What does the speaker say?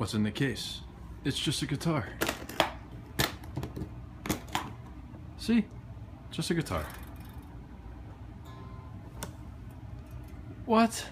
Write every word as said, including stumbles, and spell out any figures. What's in the case? It's just a guitar. See? Just a guitar. What?